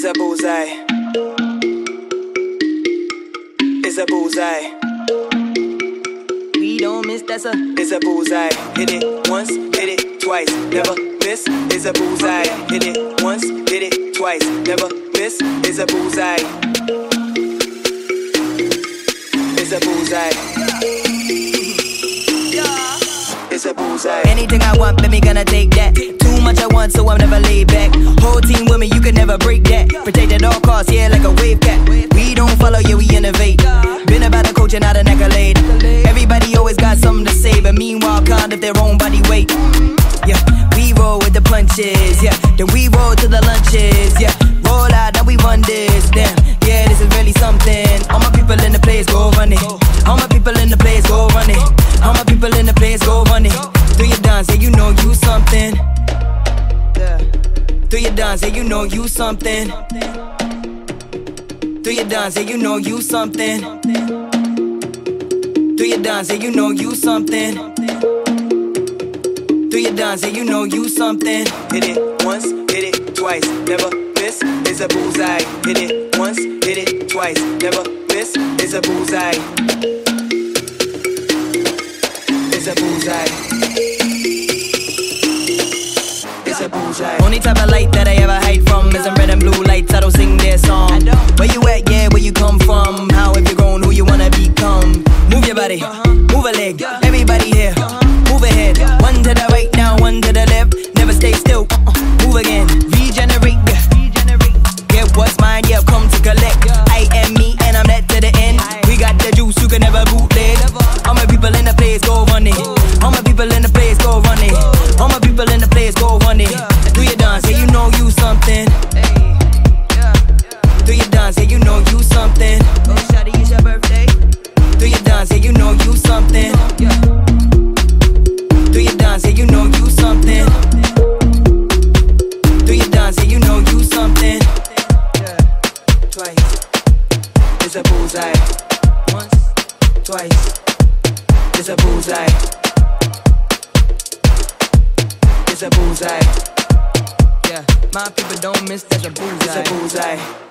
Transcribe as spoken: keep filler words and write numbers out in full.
Is a bullseye. Is a bullseye. We don't miss, that's a. Is a bullseye. Hit it once, hit it twice, never miss. Is a bullseye. Hit it once, hit it twice, never miss. Is a bullseye. Is a bullseye. Anything I want, baby, gonna take that. Too much I want, so I'm never laid back. Whole team with me, you can never break that. Protect at all costs, yeah, like a wave cat. We don't follow, yeah, we innovate. Been about a coach and not an accolade. Everybody always got something to say, but meanwhile, kind of their own body weight. Yeah, we roll with the punches, yeah. Then we roll to the lunches, yeah. Roll out, now we run this, damn. Yeah, this is really something. All my people in the place go running. All my people in the place go running. All my people in the place go running. Do your dance, yeah, you know you something. Do your dance, yeah, you know you something. Do your dance, yeah, you know you something. Do your dance, yeah, you know you something. Do your dance, yeah, you know you something. Hit it once, hit it twice, never miss. It's a bullseye. Hit it once, hit it twice, never miss. It's a bullseye. It's a bullseye. It's a bullseye. Only type of light that I ever hide from is in red and blue lights. I don't sing their song. Where you at? Yeah, where you come from? How have you grown? Who you wanna become? Move your body, move a leg. Everybody here, move ahead. One to the right now, one to the left. Never stay still. Move again, regenerate. Get what's mine? Yeah, I've come to collect. I am me, and I'm that to the end. We got the juice, you can never bootleg. All my people in the place go running. All my people in the place go running. All my people in the place go running. Do your dance, yeah, you know you something. Do your dance, yeah, you know you something. It's your birthday. Do your dance, yeah, you know you something. Do your dance, yeah, you know you something. Do your dance, yeah, you know you something. Twice. It's a bullseye. Once, twice. It's a bullseye. It's a bullseye. Yeah, my people don't miss, that's a bullseye. It's a bullseye.